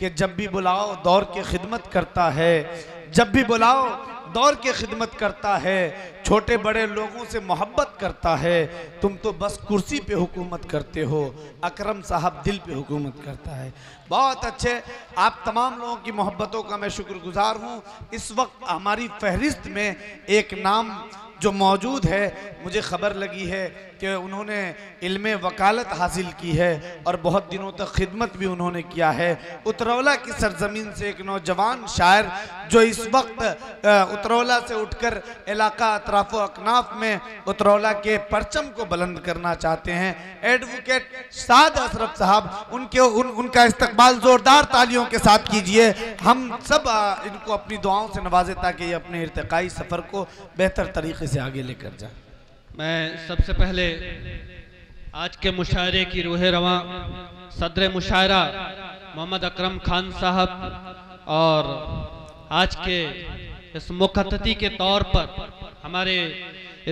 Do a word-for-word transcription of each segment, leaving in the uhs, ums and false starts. कि जब भी बुलाओ दौर की खिदमत करता है, जब भी बुलाओ दौर की खिदमत करता है, छोटे बड़े लोगों से मोहब्बत करता है। तुम तो बस कुर्सी पे हुकूमत करते हो, अकरम साहब दिल पे हुकूमत करता है। बहुत अच्छे, आप तमाम लोगों की मोहब्बतों का मैं शुक्रगुजार हूँ। इस वक्त हमारी फहरिस्त में एक नाम जो मौजूद है, मुझे ख़बर लगी है कि उन्होंने इल्मे वकालत हासिल की है और बहुत दिनों तक खिदमत भी उन्होंने किया है। उतरौला की सरजमीन से एक नौजवान शायर जो इस वक्त उतरौला से उठकर इलाका अतराफ अकनाफ में उतरौला के परचम को बुलंद करना चाहते हैं, एडवोकेट शाद अशरफ साहब, उनके उन, उनका इस्तकबाल ज़ोरदार तालियों के साथ कीजिए। हम सब इनको अपनी दुआओं से नवाजें ताकि ये अपने इर्तिकाई सफ़र को बेहतर तरीके से आगे लेकर जाए। मैं सबसे पहले आज के मुशायरे की रूहे रवा सदर मुशायरा मोहम्मद अकरम खान साहब और आज के इस मुखत्ती के तौर पर हमारे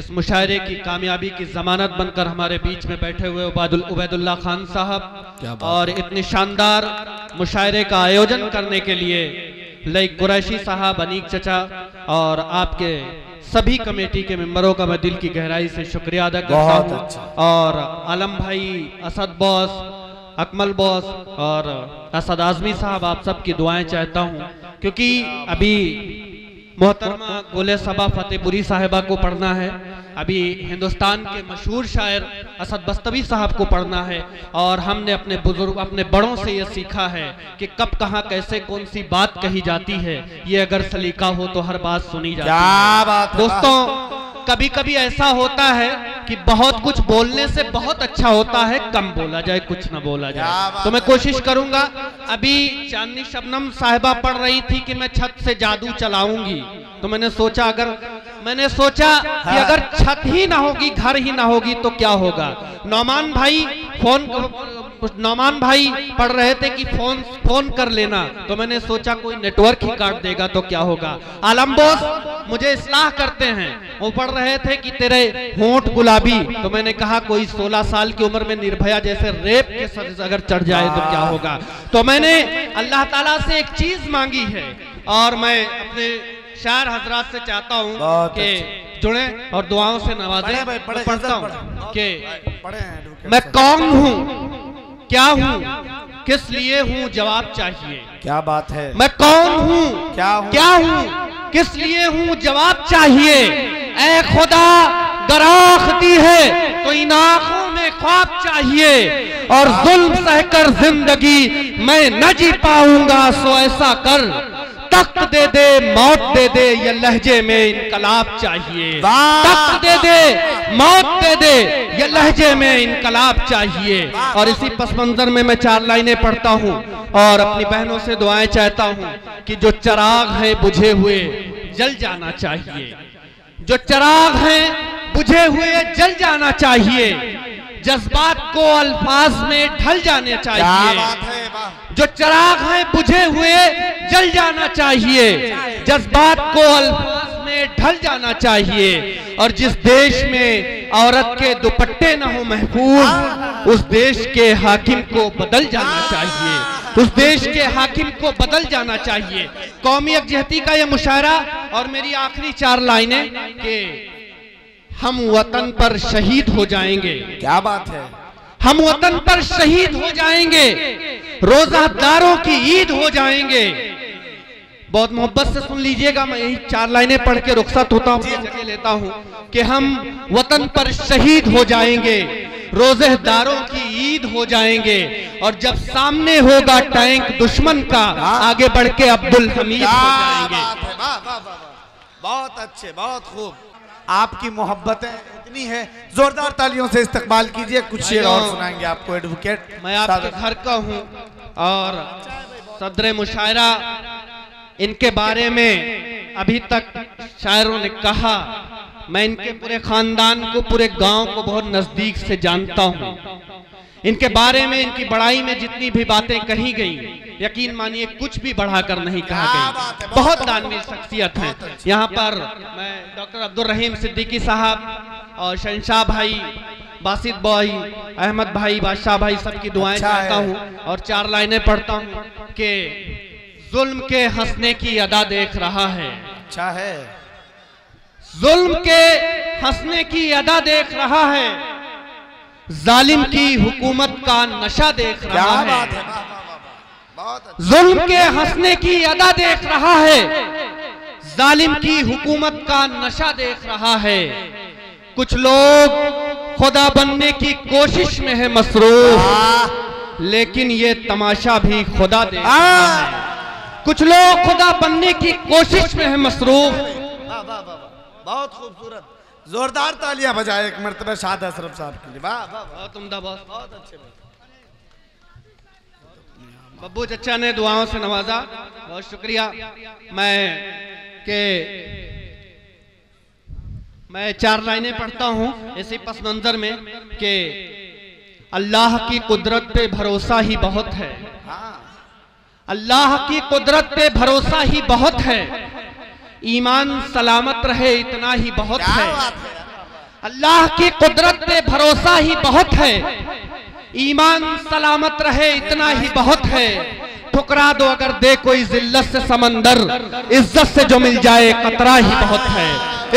इस मुशायरे की कामयाबी की ज़मानत बनकर हमारे बीच में बैठे हुए उबैदुल्ला खान साहब और इतने शानदार मुशायरे का आयोजन करने के लिए लईक कुरैशी साहब, अनीक चचा और आपके सभी कमेटी के मेंबरों का मैं दिल की गहराई से शुक्रिया अदा करता हूँ। अच्छा। और आलम भाई, असद बॉस, अकमल बॉस और असद आजमी साहब, आप सबकी दुआएं चाहता हूँ क्योंकि अभी मोहतरमा गुले सबा फतेहपुरी साहिबा को पढ़ना है, अभी हिंदुस्तान के मशहूर शायर असद बस्तवी साहब को पढ़ना है। और हमने अपने बुजुर्ग, अपने बड़ों से ये सीखा है कि कब कहाँ कैसे कौन सी बात कही जाती है, ये अगर सलीका हो तो हर बात सुनी जाती है। बात दोस्तों, कभी कभी ऐसा होता है कि बहुत कुछ बोलने से बहुत अच्छा होता है कम बोला जाए, कुछ ना बोला जाए। तो मैं कोशिश करूंगा, अभी चांदनी शबनम साहिबा पढ़ रही थी कि मैं छत से जादू चलाऊंगी, तो मैंने सोचा अगर मैंने सोचा कि अगर छत ही ना होगी, घर ही ना होगी तो क्या होगा। नौमान भाई फोन नौमान भाई पढ़ रहे थे कि फोन फोन कर लेना, तो मैंने सोचा कोई नेटवर्क ही काट देगा तो क्या होगा। आलम बॉस मुझे इस्लाह करते हैं, वो पढ़ रहे थे कि तेरे होंठ गुलाबी, तो मैंने कहा कोई सोलह साल की उम्र में निर्भया जैसे रेप के सज़ अगर चढ़ जाए तो क्या होगा। तो मैंने अल्लाह ताला से एक चीज मांगी है और मैं अपने शायर हजरात से चाहता हूँ कि जुड़े और दुआओं से नवाजे। पढ़ता हूँ कि मैं कौन हूँ, क्या हूँ, किस लिए हूँ, जवाब चाहिए। क्या बात है, मैं कौन हूँ, क्या हूँ, क्या हूँ, किस लिए हूँ, जवाब चाहिए। ए खुदा दराख्ती है तो इन आँखों में ख्वाब चाहिए, और जुल्म सहकर जिंदगी मैं न जी पाऊंगा सो ऐसा कर, तख्त दे दे मौत दे दे ये लहजे में इनकलाब चाहिए। तख्त दे दे मौत दे दे ये लहजे में इनकलाब चाहिए। और इसी पस मंजर में मैं चार लाइनें पढ़ता हूँ और अपनी बहनों से दुआएं चाहता हूँ कि जो चिराग है बुझे हुए जल जाना चाहिए, जो चिराग है बुझे हुए जल जाना चाहिए, जज्बात को अल्फाज में ढल जाने चाहिए। जो चिराग है बुझे हुए जल जाना चाहिए, जज्बात को अल्फाज में ढल जाना चाहिए। और जिस देश में औरत के दुपट्टे न हो महफूज, उस देश के हाकिम को बदल जाना चाहिए, उस देश के हाकिम को बदल जाना चाहिए। कौमी यकजहती का यह मुशायरा और मेरी आखिरी चार लाइनें के हम वतन पर शहीद हो जाएंगे। क्या बात है, हम वतन पर शहीद हो जाएंगे, रोजादारों की ईद हो जाएंगे। बहुत मोहब्बत से सुन लीजिएगा, मैं यही चार लाइनें पढ़ के रुखसत होता हूँ, लेता हूँ कि हम वतन पर शहीद हो जाएंगे, रोजेदारों की ईद हो जाएंगे, और जब सामने होगा टैंक दुश्मन का, आगे बढ़ के अब्दुल हमीद हो जाएंगे। बहुत अच्छे, बहुत खूब, आपकी मोहब्बतें इतनी है, जोरदार तालियों से इस्तकबाल कीजिए। कुछ शेर और सुनाएंगे आपको एडवोकेट। मैं आपके घर का हूँ और सदर मुशायरा इनके बारे में अभी तक शायरों ने कहा, मैं इनके पूरे खानदान को, पूरे गांव को बहुत नजदीक से जानता हूँ। इनके बारे में, इनकी बड़ाई में जितनी भी बातें कही गई, यकीन मानिए कुछ भी बढ़ाकर नहीं कहा गया। बहुत दानवीर शख्सियत है। यहाँ पर मैं डॉक्टर अब्दुल रहीम सिद्दीकी साहब और शंशाह भाई बासित भाई, अहमद भाई, बादशाह भाई, सबकी दुआएं चाहता हूँ और चार लाइनें पढ़ता हूँ कि जुल्म के हंसने की अदा देख रहा है, चाहे जुल्म के हंसने की अदा देख रहा है, जालिम की हुकूमत का नशा देख रहा है, जुल्म के हंसने की अदा देख रहा है, जालिम की हुकूमत का नशा देख रहा है। कुछ लोग खुदा बनने की कोशिश में है मसरूफ, लेकिन ये तमाशा भी खुदा देख रहा है। कुछ लोग खुदा बनने की कोशिश में है मसरूफ। बहुत खूबसूरत, जोरदार तालियां बजाए एक मरतबा शाद अशरफ साहब के लिए। वाह वाह, तुम दा बॉस, बहुत अच्छे बब्बू चचा ने दुआओं से नवाजा, बहुत शुक्रिया। मैं के मैं चार लाइनें पढ़ता हूँ इसी पस मंजर में कि अल्लाह की कुदरत पे भरोसा ही बहुत है, अल्लाह की कुदरत पे भरोसा ही बहुत है, ईमान सलामत रहे इतना ही बहुत है। अल्लाह की कुदरत पे भरोसा ही बहुत है, ईमान सलामत रहे इतना ही बहुत है। ठुकरा दो अगर दे कोई जिल्लत से समंदर, इज्जत से जो मिल जाए कतरा ही बहुत है,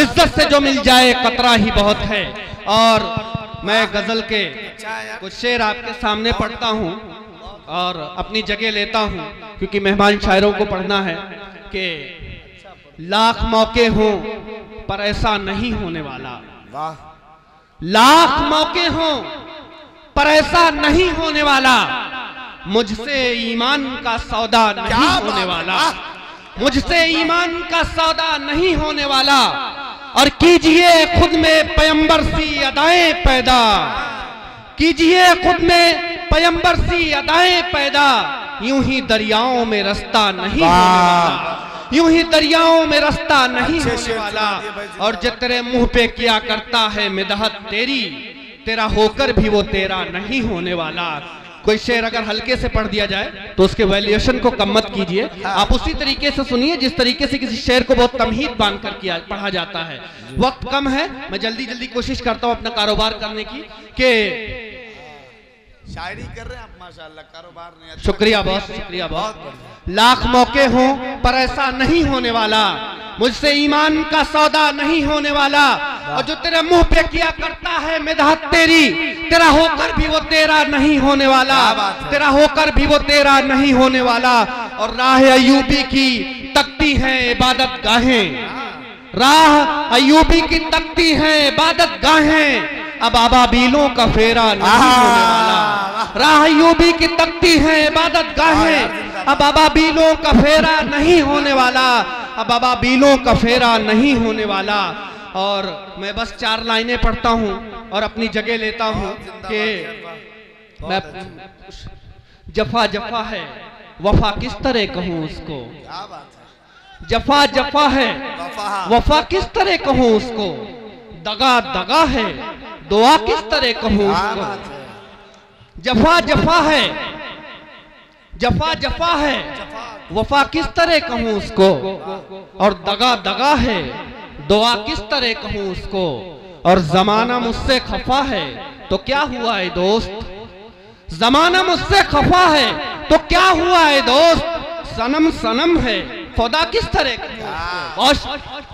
इज्जत से जो मिल जाए कतरा ही बहुत है। और मैं गजल के कुछ शेर आपके सामने पढ़ता हूँ और अपनी जगह लेता हूँ क्योंकि मेहमान शायरों को पढ़ना है कि लाख मौके हों पर ऐसा नहीं होने वाला, वाह, लाख मौके हों पर ऐसा नहीं होने वाला, मुझसे ईमान का सौदा नहीं होने वाला, मुझसे ईमान का सौदा नहीं होने वाला। और कीजिए खुद में पैगंबर सी अदाएं पैदा, कीजिए खुद में पैगंबर सी अदाएं पैदा, यूं ही दरियाओं में रास्ता नहीं होने वाला, यूं ही दरियाओं में रास्ता नहीं होने वाला। और जो तेरे मुंह पे किया करता है मिदहत तेरी, तेरा होकर भी वो तेरा नहीं होने वाला। कोई शेर अगर हल्के से पढ़ दिया जाए तो उसके वैल्यूएशन को कम मत कीजिए, आप उसी तरीके से सुनिए जिस तरीके से किसी शेर को बहुत तमहीद बांध कर किया पढ़ा जाता है। वक्त कम है, मैं जल्दी जल्दी कोशिश करता हूँ अपना कारोबार करने की के शायरी कर रहे हैं आप माशाल्लाह, कारोबार ने। शुक्रिया बहुत, शुक्रिया बहुत। लाख मौके हों पर ऐसा नहीं होने वाला, मुझसे ईमान का सौदा नहीं होने वाला। और जो तेरे मुंह पे किया करता है मिदाहत तेरी, तेरा होकर भी वो तेरा नहीं होने वाला, तेरा होकर भी वो तेरा नहीं होने वाला। और राह अयूबी की तकती है इबादत गाहें, राह अयूबी की तकती है इबादत गाहें, अब आबाबीलों का फेरा नहीं होने वाला, राह अयूबी की तकती है इबादत गाहें, अब आबाबीलों का फेरा नहीं होने वाला, अब आबाबीलों का फेरा नहीं होने वाला। और मैं बस चार लाइनें पढ़ता हूँ और अपनी जगह लेता हूँ कि मैं जफा जफा है वफा किस तरह कहूँ उसको, जफा जफा है वफा किस तरह कहूँ उसको, दगा दगा है दुआ किस तरह कहूँ उसको। जफा जफा है जफा जफा है वफा किस तरह कहूँ उसको, और दगा दगा है दुआ किस तरह कहूँ उसको। और जमाना मुझसे खफा है तो क्या हुआ है दोस्त, जमाना मुझसे खफा है तो क्या हुआ है दोस्त, सनम सनम है खुदा किस तरह कहूँ उसको।